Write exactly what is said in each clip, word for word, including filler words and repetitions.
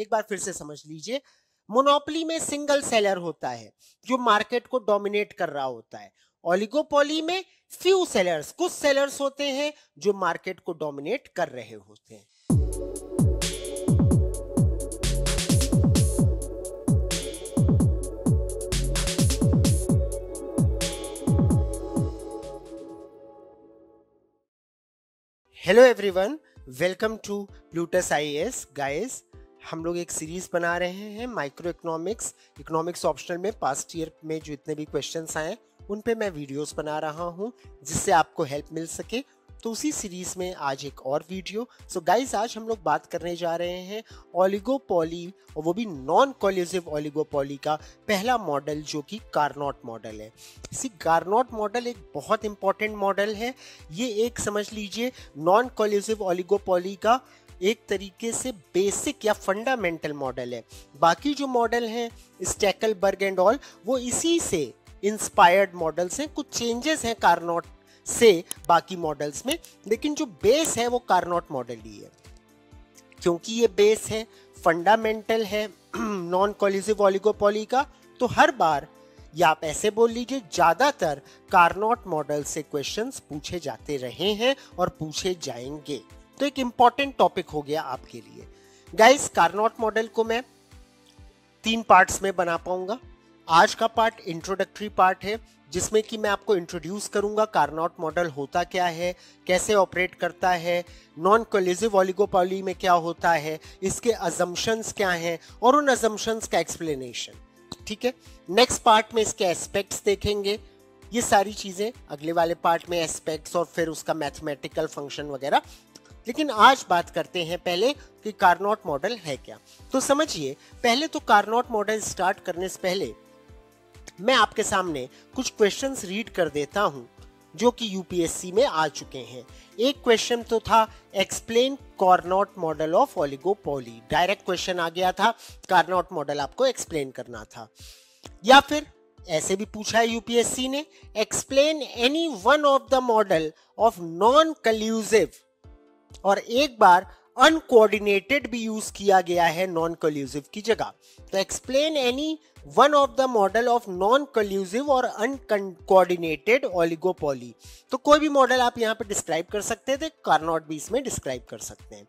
एक बार फिर से समझ लीजिए, मोनोपोली में सिंगल सेलर होता है जो मार्केट को डोमिनेट कर रहा होता है, ऑलिगोपोली में फ्यू सेलर्स, कुछ सेलर्स होते हैं जो मार्केट को डोमिनेट कर रहे होते हैं। Hello everyone, welcome to Plutus I A S. Guys, हम लोग एक सीरीज बना रहे हैं माइक्रो इकोनॉमिक्स, इकोनॉमिक्स ऑप्शनल में पास्ट ईयर में जो इतने भी क्वेश्चंस आए उन पे मैं वीडियोस बना रहा हूं जिससे आपको हेल्प मिल सके। तो उसी सीरीज में आज एक और वीडियो। सो so गाइस, आज हम लोग बात करने जा रहे हैं ऑलिगोपोली, और वो भी नॉन कोलिजिव ऑलिगोपोली का पहला मॉडल जो कि कार्नोट मॉडल है। इसी कार्नोट मॉडल एक बहुत इंपॉर्टेंट मॉडल है। ये एक समझ लीजिए नॉन कोलिजिव ऑलिगोपोली का एक तरीके से बेसिक या फंडामेंटल मॉडल है। बाकी जो मॉडल हैं स्टैकलबर्ग एंड ऑल, वो इसी से इंस्पायर्ड मॉडल्स हैं। कुछ चेंजेस हैं कार्नोट से बाकी मॉडल्स में, लेकिन जो बेस है वो कार्नोट मॉडल ही है, क्योंकि ये बेस है, फंडामेंटल है नॉन कोलिजिव ऑलिगोपोली का। तो हर बार, या आप ऐसे बोल लीजिए ज़्यादातर कार्नोट मॉडल से क्वेश्चंस पूछे जाते रहे हैं और पूछे जाएंगे। तो एक इम्पॉर्टेंट टॉपिक हो गया आपके लिए। गाइस, कार्नोट मॉडल को मैं तीन पार्ट्स में बना पाऊंगा। आज का पार्ट इंट्रोडक्टरी पार्ट है, जिसमें कि मैं आपको इंट्रोड्यूस करूंगा कार्नोट मॉडल होता क्या है, कैसे ऑपरेट करता है, नॉन कोलिजिव ऑलिगोपोली में क्या होता है, इसके अजम्पशंस क्या हैं और उन अजम्पशंस का एक्सप्लेनेशन। ठीक है, नेक्स्ट पार्ट में इसके एस्पेक्ट्स देखेंगे। ये सारी चीज़ें अगले वाले पार्ट में, एस्पेक्ट्स और फिर उसका मैथमेटिकल फंक्शन वगैरह। लेकिन आज बात करते हैं पहले कि कार्नोट मॉडल है क्या। तो समझिए, पहले तो कार्नोट मॉडल स्टार्ट करने से पहले मैं आपके सामने कुछ क्वेश्चंस रीड कर देता हूं जो कि यू पी एस सी में आ चुके हैं। एक क्वेश्चन तो था explain Cournot model of oligopoly, direct question आ गया था, कार्नोट मॉडल आपको एक्सप्लेन करना था। या फिर ऐसे भी पूछा है यू पी एस सी ने, explain any one of the model of non collusive, और एक बार अनकोऑर्डिनेटेड भी यूज किया गया है नॉन कोलिजिव की जगह। तो explain any one of the model of non collusive और अनकोऑर्डिनेटेड ऑलिगोपोली। तो कोई भी मॉडल आप यहाँ पे डिस्क्राइब कर सकते थे, कार्नोट भी इसमें डिस्क्राइब कर सकते हैं।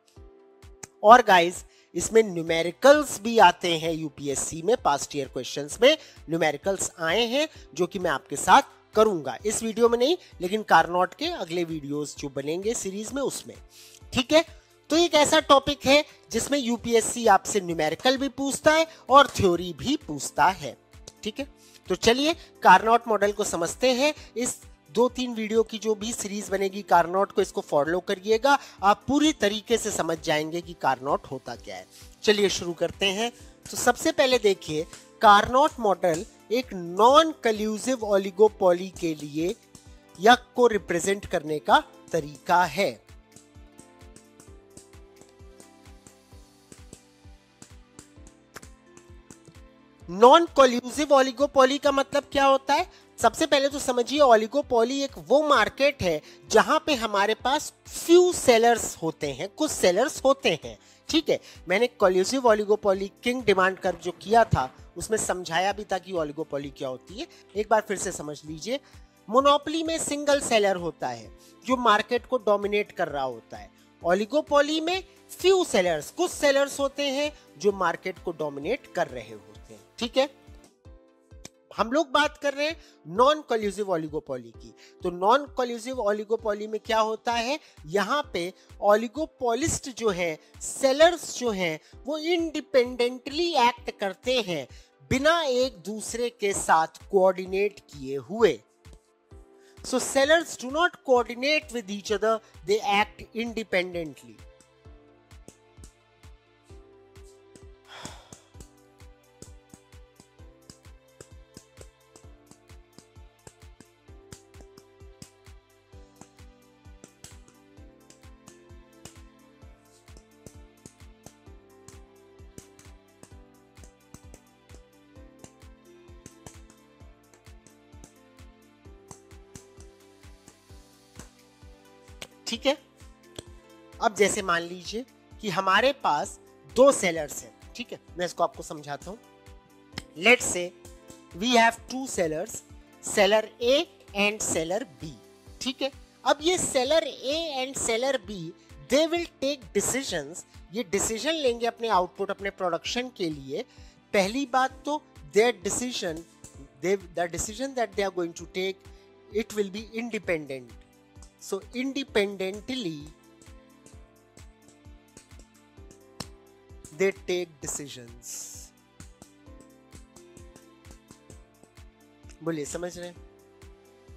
और गाइज, इसमें न्यूमेरिकल्स भी आते हैं यूपीएससी में, पास्ट ईयर क्वेश्चंस में न्यूमेरिकल्स आए हैं जो कि मैं आपके साथ करूंगा इस वीडियो में नहीं, लेकिन कार्नोट के अगले वीडियोस जो बनेंगे सीरीज में उसमें। ठीक है, तो एक ऐसा टॉपिक है जिसमें यूपीएससी आपसे न्यूमेरिकल भी पूछता है और थ्योरी भी पूछता है। ठीक है, तो चलिए कार्नोट मॉडल को समझते हैं। इस दो तीन वीडियो की जो भी सीरीज बनेगी कार्नोट को, इसको फॉलो करिएगा, आप पूरी तरीके से समझ जाएंगे कि कार्नोट होता क्या है। चलिए शुरू करते हैं। तो सबसे पहले देखिए, कार्नोट मॉडल एक नॉन कोलिजिव ऑलिगोपोली के लिए या को रिप्रेजेंट करने का तरीका है। नॉन कोलिजिव ऑलिगोपोली का मतलब क्या होता है? सबसे पहले तो समझिए, ऑलिगोपोली एक वो मार्केट है जहां पे हमारे पास फ्यू सेलर्स होते हैं, कुछ सेलर्स होते हैं। ठीक है, मैंने collusive oligopoly kinked demand curve जो किया था उसमें समझाया भी था कि ऑलिगोपोली क्या होती है। एक बार फिर से समझ लीजिए, मोनोपोली में सिंगल सेलर होता है जो मार्केट को डोमिनेट कर रहा होता है, ऑलिगोपोली में फ्यू सेलर्स, कुछ सेलर्स होते हैं जो मार्केट को डोमिनेट कर रहे होते हैं। ठीक है, हम लोग बात कर रहे हैं नॉन कोलिजिव ऑलिगोपोली की। तो नॉन कोलिजिव ऑलिगोपोली में क्या होता है, यहाँ पे ऑलिगोपोलिस्ट जो है, सेलर्स जो हैं, वो इंडिपेंडेंटली एक्ट करते हैं बिना एक दूसरे के साथ कोऑर्डिनेट किए हुए। So sellers do not coordinate with each other, they act independently. ठीक है, अब जैसे मान लीजिए कि हमारे पास दो सेलर्स हैं। ठीक है, मैं इसको आपको समझाता हूँ। Let's say we have two sellers, seller A and seller B, ठीक है। अब ये seller A and seller B they will take decisions, ये डिसीजन लेंगे अपने आउटपुट, अपने प्रोडक्शन के लिए। पहली बात तो their decision, they the decision that they are going to take, it will be independent. So independently they take decisions। बोलिए समझ रहे हैं,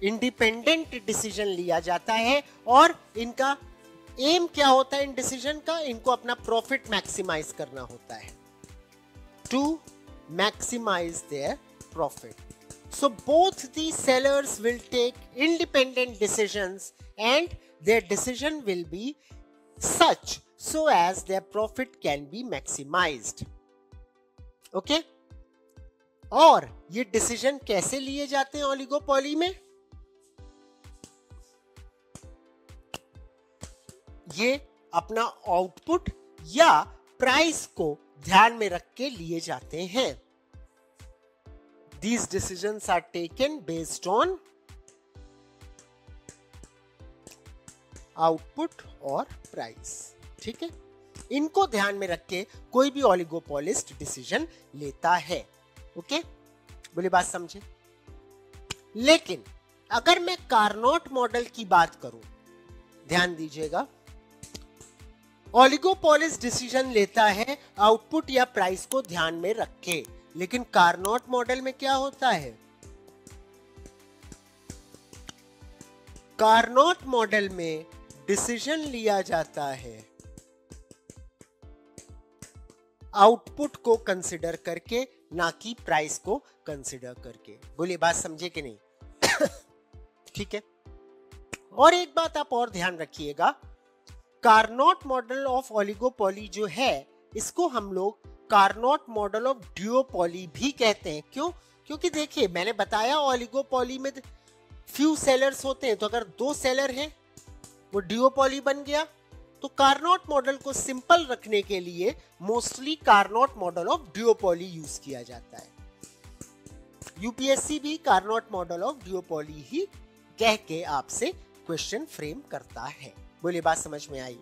इंडिपेंडेंट डिसीजन लिया जाता है और इनका एम क्या होता है इन डिसीजन का, इनको अपना प्रॉफिट मैक्सिमाइज करना होता है, to maximise their profit. So both the sellers will take independent decisions and their decision will be such so as their profit can be maximized, okay? और ये decision कैसे लिए जाते हैं oligopoly में? ये अपना output या price को ध्यान में रख के लिए जाते हैं। These decisions are taken based on output or price, ठीक है। इनको ध्यान में रख के कोई भी ऑलिगोपोलिस्ट डिसीजन लेता है, ओके? बोले बात समझे। लेकिन अगर मैं कार्नोट मॉडल की बात करूं, ध्यान दीजिएगा, ऑलिगोपोलिस्ट डिसीजन लेता है आउटपुट या प्राइस को ध्यान में रख के, लेकिन कार्नोट मॉडल में क्या होता है? कार्नोट मॉडल में डिसीजन लिया जाता है आउटपुट को कंसिडर करके, ना कि प्राइस को कंसिडर करके। बोलिए बात समझे कि नहीं? ठीक है। और एक बात आप और ध्यान रखिएगा, कार्नोट मॉडल ऑफ ऑलिगोपोली जो है, इसको हम लोग कार्नोट मॉडल ऑफ ड्यूओपोली भी कहते हैं। क्यों? क्योंकि देखिए मैंने बताया ऑलिगोपोली में फ्यू सेलर्स होते हैं, तो अगर दो सेलर हैं वो ड्यूओपोली बन गया। तो कार्नोट मॉडल को सिंपल रखने के लिए mostly Cournot model of duopoly use किया जाता है। यूपीएससी भी कार्नोट मॉडल ऑफ ड्यूओपोली ही कह के आपसे क्वेश्चन फ्रेम करता है। बोलिए बात समझ में आई?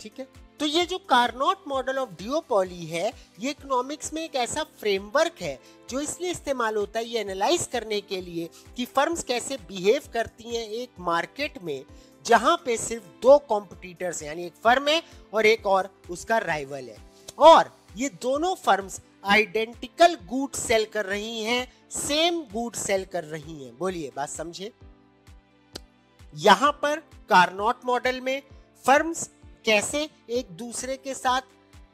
ठीक है। तो ये जो कार्नोट मॉडल ऑफ ड्यूओपोली है, ये इकोनॉमिक्स में एक ऐसा फ्रेमवर्क है जो इसलिए इस्तेमाल होता है ये एनालाइज करने के लिए कि फर्म्स कैसे बिहेव करती हैं एक मार्केट में जहां पे सिर्फ दो कॉम्पिटिटर्स हैं, यानी एक फर्म है और एक और उसका राइवल है, और ये दोनों फर्म्स आइडेंटिकल गुड सेल कर रही हैं, सेम गुड सेल कर रही हैं। बोलिए बात समझे। यहां पर कार्नोट मॉडल में फर्म्स कैसे एक दूसरे के साथ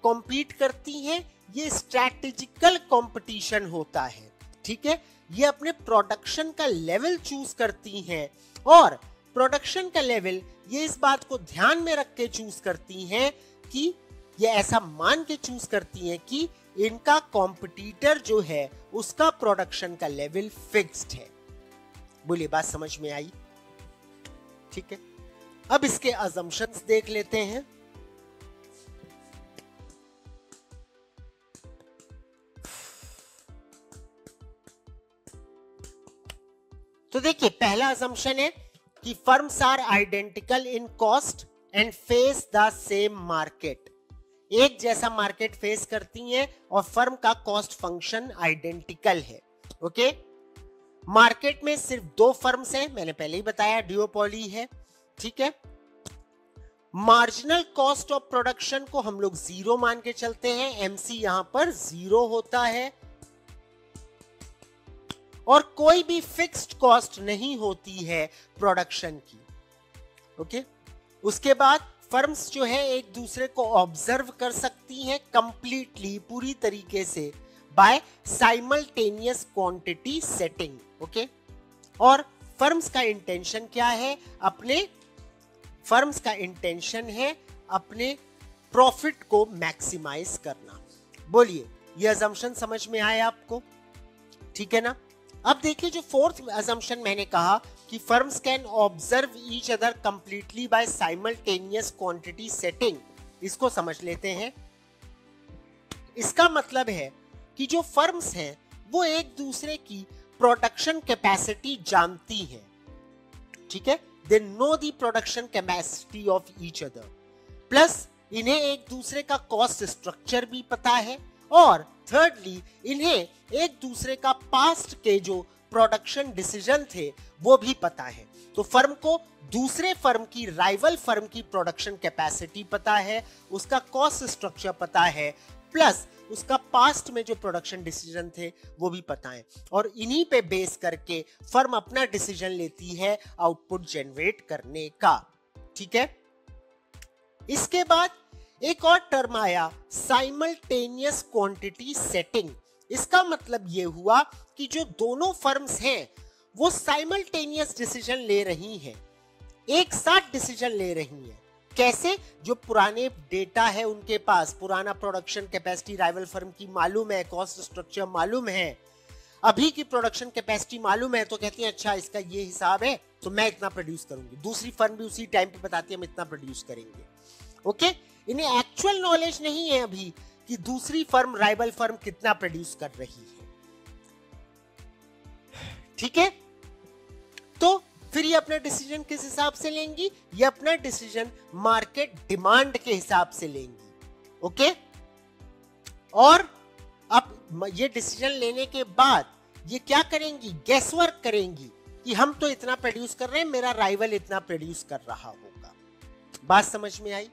कॉम्पीट करती हैं, ये स्ट्रैटेजिकल कॉम्पिटिशन होता है, ठीक है। ये अपने प्रोडक्शन का लेवल चूज करती हैं, और प्रोडक्शन का लेवल ये इस बात को ध्यान में रख के चूज करती हैं कि ये ऐसा मान के चूज करती हैं कि इनका कॉम्पिटिटर जो है उसका प्रोडक्शन का लेवल फिक्स्ड है। बोलिए बात समझ में आई? ठीक है। अब इसके अजम्पशंस देख लेते हैं। तो देखिए पहला अजम्पशन है कि firms are identical in cost and face the same market, एक जैसा मार्केट फेस करती हैं और फर्म का कॉस्ट फंक्शन आइडेंटिकल है, ओके। मार्केट में सिर्फ दो फर्म्स हैं, मैंने पहले ही बताया ड्यूओपोली है, ठीक है। मार्जिनल कॉस्ट ऑफ प्रोडक्शन को हम लोग जीरो मान के चलते हैं, एमसी यहां पर जीरो होता है, और कोई भी फिक्स्ड कॉस्ट नहीं होती है प्रोडक्शन की, ओके। उसके बाद फर्म्स जो है एक दूसरे को ऑब्जर्व कर सकती हैं कंप्लीटली, पूरी तरीके से, by simultaneous quantity setting, okay. और फर्म्स का इंटेंशन क्या है? अपने फर्म्स का इंटेंशन है अपने प्रॉफिट को मैक्सिमाइज करना। बोलिए ये अजम्पशन समझ में आया आपको? ठीक है ना। अब देखिए जो फोर्थ असम्पशन मैंने कहा कि firms can observe each other completely by simultaneous quantity setting, इसको समझ लेते हैं। इसका मतलब है कि जो फर्म्स हैं वो एक दूसरे की प्रोडक्शन कैपेसिटी जानती हैं, ठीक है, they know the production capacity of each other, plus इन्हें एक दूसरे का कॉस्ट स्ट्रक्चर भी पता है, और थर्डली इन्हें एक दूसरे का पास्ट के जो प्रोडक्शन डिसीजन थे वो भी पता है। तो फर्म को दूसरे फर्म की, राइवल फर्म की प्रोडक्शन कैपेसिटी पता है, उसका कॉस्ट स्ट्रक्चर पता है, प्लस उसका पास्ट में जो प्रोडक्शन डिसीजन थे वो भी पता है, और इन्हीं पे बेस करके फर्म अपना डिसीजन लेती है आउटपुट जनरेट करने का, ठीक है। इसके बाद एक और टर्म आया, साइमल्टेनियस क्वांटिटी सेटिंग। इसका मतलब ये हुआ कि जो दोनों फर्म्स हैं वो साइमल्टेनियस डिसीजन ले रही हैं, एक साथ डिसीजन ले रही हैं। कैसे? जो पुराने डेटा है उनके पास, पुराना प्रोडक्शन कैपेसिटी राइवल फर्म की मालूम है, कॉस्ट स्ट्रक्चर मालूम है, अभी की प्रोडक्शन कैपेसिटी मालूम है, तो कहती है अच्छा इसका ये हिसाब है तो मैं इतना प्रोड्यूस करूंगी। दूसरी फर्म भी उसी टाइम पे बताती है हम इतना प्रोड्यूस करेंगे, ओके। इन्हें एक्चुअल नॉलेज नहीं है अभी कि दूसरी फर्म, राइवल फर्म कितना प्रोड्यूस कर रही है, ठीक है। तो फिर ये अपना डिसीजन किस हिसाब से लेंगी? ये अपना डिसीजन मार्केट डिमांड के हिसाब से लेंगी, ओके। और अब ये डिसीजन लेने के बाद ये क्या करेंगी? गैस वर्क करेंगी कि हम तो इतना प्रोड्यूस कर रहे हैं, मेरा राइवल इतना प्रोड्यूस कर रहा होगा। बात समझ में आई,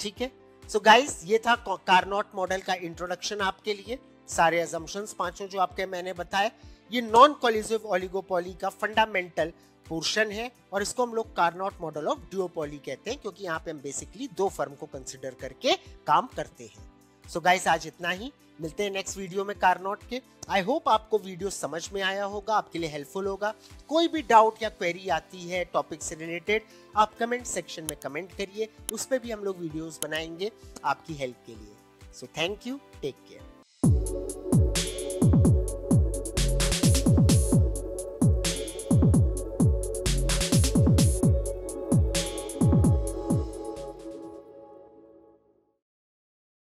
ठीक है। सो so गाइस, ये था कार्नोट मॉडल का इंट्रोडक्शन आपके लिए। सारे अजम्पशंस पांचों जो आपके मैंने बताए, ये नॉन कोलिजिव ओलिगोपोली का फंडामेंटल पोर्शन है, और इसको हम लोग कार्नोट मॉडल ऑफ ड्यूओपोली कहते हैं, क्योंकि यहाँ पे हम बेसिकली दो फर्म को कंसिडर करके काम करते हैं। सो so गाइस, आज इतना ही, मिलते हैं नेक्स्ट वीडियो में कार्नोट के। आई होप आपको वीडियो समझ में आया होगा, आपके लिए हेल्पफुल होगा। कोई भी डाउट या क्वेरी आती है टॉपिक से रिलेटेड, आप कमेंट सेक्शन में कमेंट करिए, उस पर भी हम लोग वीडियोज बनाएंगे आपकी हेल्प के लिए। So thank you, take care.